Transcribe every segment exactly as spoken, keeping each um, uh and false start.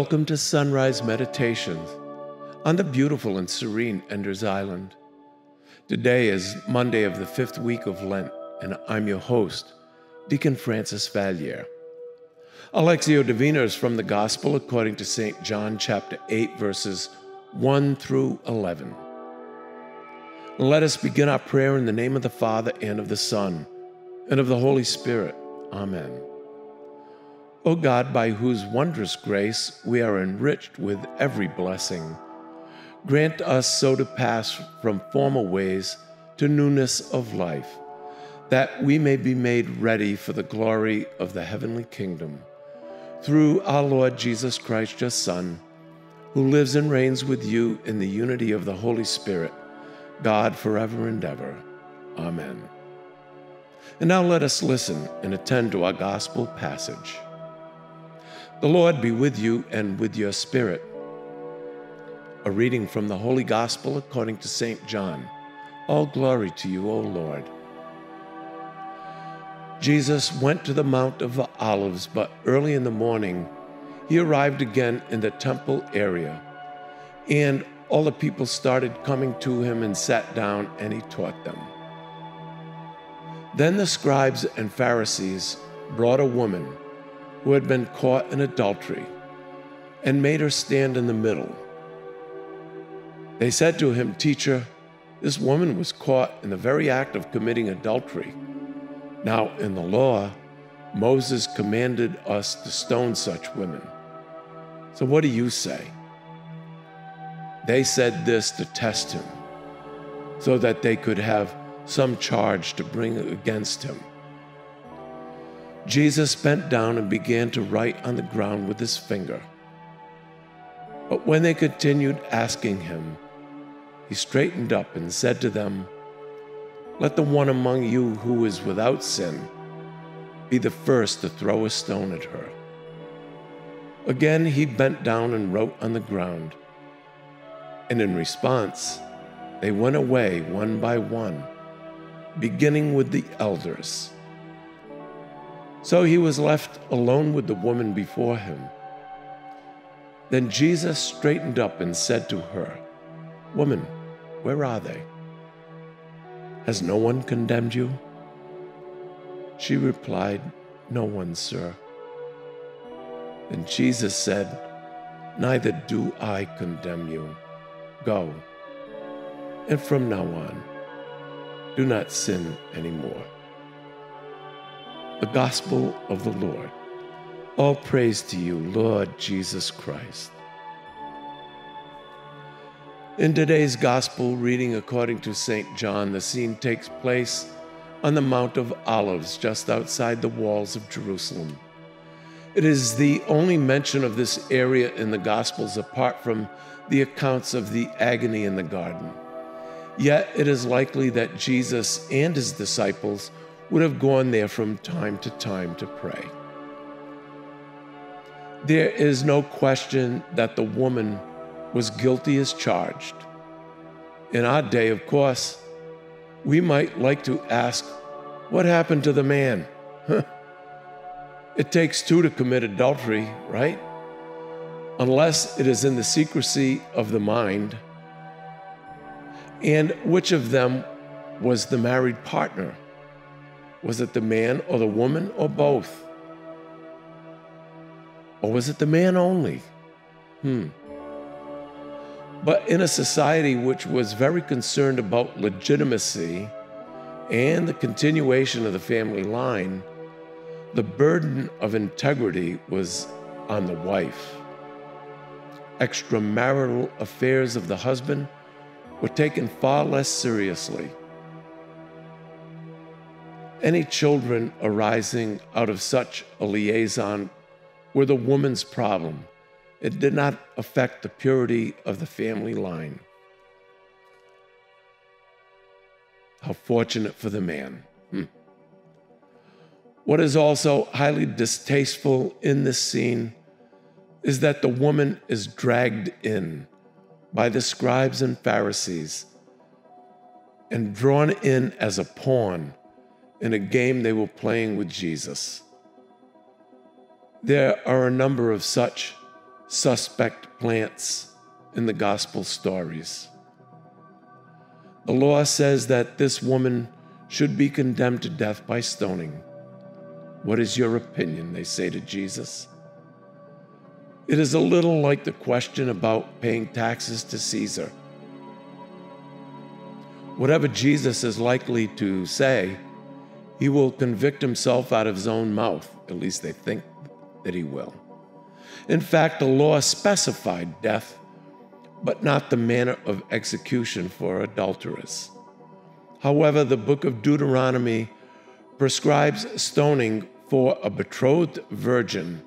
Welcome to Sunrise Meditations on the beautiful and serene Enders Island. Today is Monday of the fifth week of Lent, and I'm your host, Deacon Francis Valliere. Lectio Divina is from the Gospel according to Saint John, chapter eight, verses one through eleven. Let us begin our prayer in the name of the Father, and of the Son, and of the Holy Spirit. Amen. O God, by whose wondrous grace we are enriched with every blessing, grant us so to pass from former ways to newness of life, that we may be made ready for the glory of the heavenly kingdom. Through our Lord Jesus Christ, your Son, who lives and reigns with you in the unity of the Holy Spirit, God forever and ever. Amen. And now let us listen and attend to our gospel passage. The Lord be with you and with your spirit. A reading from the Holy Gospel according to Saint John. All glory to you, O Lord. Jesus went to the Mount of Olives, but early in the morning, he arrived again in the temple area. And all the people started coming to him and sat down, and he taught them. Then the scribes and Pharisees brought a woman who had been caught in adultery, and made her stand in the middle. They said to him, "Teacher, this woman was caught in the very act of committing adultery. Now in the law, Moses commanded us to stone such women. So what do you say?" They said this to test him, so that they could have some charge to bring against him. Jesus bent down and began to write on the ground with his finger. But when they continued asking him, he straightened up and said to them, "Let the one among you who is without sin be the first to throw a stone at her." Again he bent down and wrote on the ground. And in response, they went away one by one, beginning with the elders. So he was left alone with the woman before him. Then Jesus straightened up and said to her, "Woman, where are they? Has no one condemned you?" She replied, "No one, sir." And Jesus said, "Neither do I condemn you. Go, and from now on, do not sin anymore." The Gospel of the Lord. All praise to you, Lord Jesus Christ. In today's Gospel reading according to Saint John, the scene takes place on the Mount of Olives, just outside the walls of Jerusalem. It is the only mention of this area in the Gospels apart from the accounts of the agony in the garden. Yet it is likely that Jesus and his disciples would have gone there from time to time to pray. There is no question that the woman was guilty as charged. In our day, of course, we might like to ask, what happened to the man? It takes two to commit adultery, right? Unless it is in the secrecy of the mind. And which of them was the married partner? Was it the man or the woman or both? Or was it the man only? Hmm. But in a society which was very concerned about legitimacy and the continuation of the family line, the burden of integrity was on the wife. Extramarital affairs of the husband were taken far less seriously. Any children arising out of such a liaison were the woman's problem. It did not affect the purity of the family line. How fortunate for the man. Hmm. What is also highly distasteful in this scene is that the woman is dragged in by the scribes and Pharisees and drawn in as a pawn in a game they were playing with Jesus. There are a number of such suspect plants in the gospel stories. The law says that this woman should be condemned to death by stoning. What is your opinion, they say to Jesus. It is a little like the question about paying taxes to Caesar. Whatever Jesus is likely to say, he will convict himself out of his own mouth. At least they think that he will. In fact, the law specified death, but not the manner of execution for adulterers. However, the book of Deuteronomy prescribes stoning for a betrothed virgin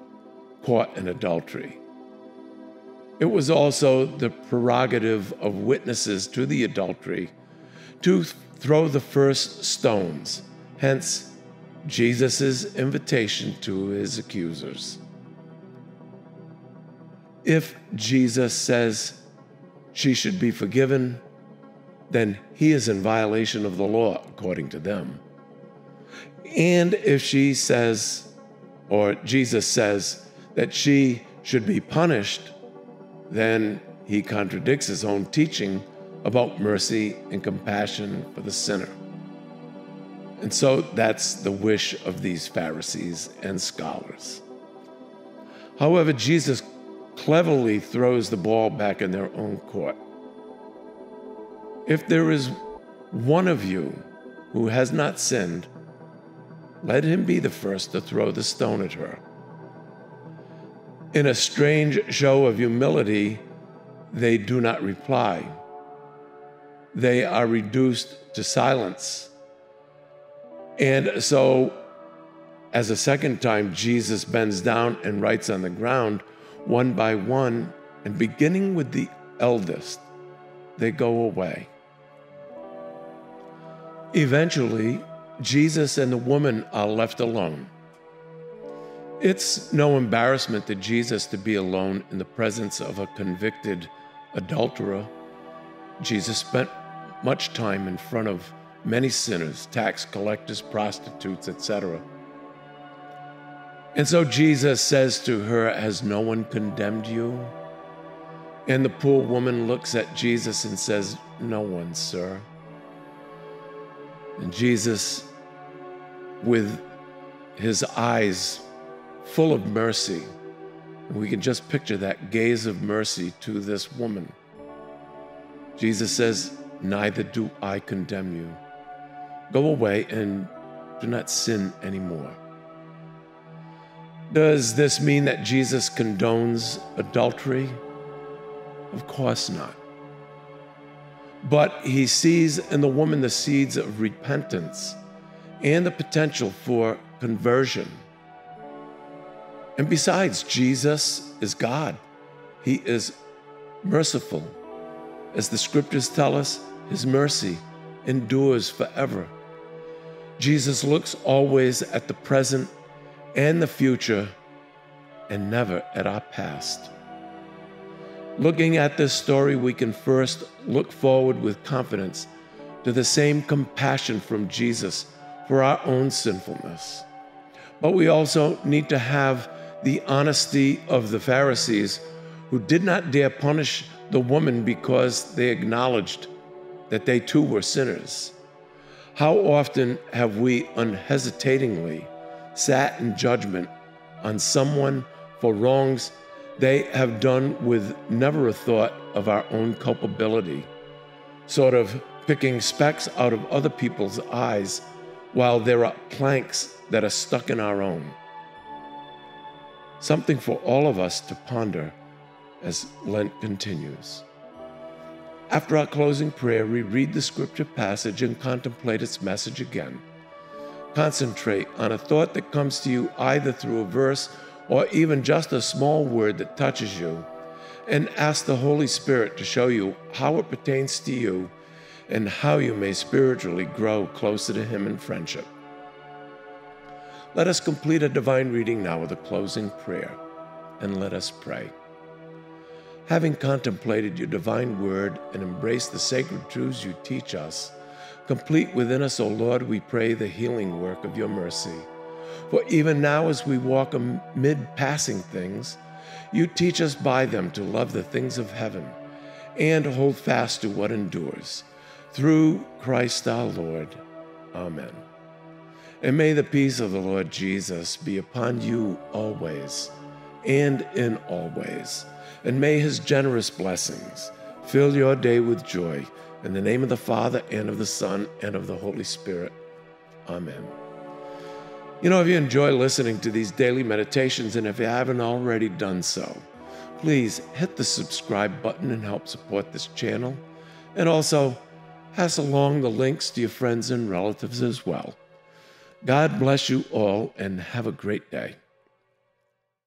caught in adultery. It was also the prerogative of witnesses to the adultery to throw the first stones, hence Jesus' invitation to his accusers. If Jesus says she should be forgiven, then he is in violation of the law, according to them. And if she says, or Jesus says, that she should be punished, then he contradicts his own teaching about mercy and compassion for the sinner. And so that's the wish of these Pharisees and scholars. However, Jesus cleverly throws the ball back in their own court. If there is one of you who has not sinned, let him be the first to throw the stone at her. In a strange show of humility, they do not reply. They are reduced to silence. And so, as a second time, Jesus bends down and writes on the ground, one by one, and beginning with the eldest, they go away. Eventually, Jesus and the woman are left alone. It's no embarrassment to Jesus to be alone in the presence of a convicted adulterer. Jesus spent much time in front of many sinners, tax collectors, prostitutes, et cetera. And so Jesus says to her, "Has no one condemned you?" And the poor woman looks at Jesus and says, "No one, sir." And Jesus, with his eyes full of mercy, and we can just picture that gaze of mercy to this woman, Jesus says, "Neither do I condemn you. Go away and do not sin anymore." Does this mean that Jesus condones adultery? Of course not. But he sees in the woman the seeds of repentance and the potential for conversion. And besides, Jesus is God. He is merciful. As the scriptures tell us, his mercy endures forever. Jesus looks always at the present and the future and never at our past. Looking at this story, we can first look forward with confidence to the same compassion from Jesus for our own sinfulness. But we also need to have the honesty of the Pharisees, who did not dare punish the woman because they acknowledged that they too were sinners. How often have we unhesitatingly sat in judgment on someone for wrongs they have done with never a thought of our own culpability, sort of picking specks out of other people's eyes while there are planks that are stuck in our own? Something for all of us to ponder as Lent continues. After our closing prayer, we read the scripture passage and contemplate its message again. Concentrate on a thought that comes to you either through a verse or even just a small word that touches you, and ask the Holy Spirit to show you how it pertains to you and how you may spiritually grow closer to him in friendship. Let us complete a divine reading now with a closing prayer, and let us pray. Having contemplated your divine word and embraced the sacred truths you teach us, complete within us, O Lord, we pray, the healing work of your mercy. For even now as we walk amid passing things, You teach us by them to love the things of heaven and hold fast to what endures. Through Christ our Lord. Amen. And may the peace of the Lord Jesus be upon you always and in all ways. And may his generous blessings fill your day with joy. In the name of the Father, and of the Son, and of the Holy Spirit. Amen. You know, if you enjoy listening to these daily meditations, and if you haven't already done so, please hit the subscribe button and help support this channel. And also, pass along the links to your friends and relatives as well. God bless you all, and have a great day.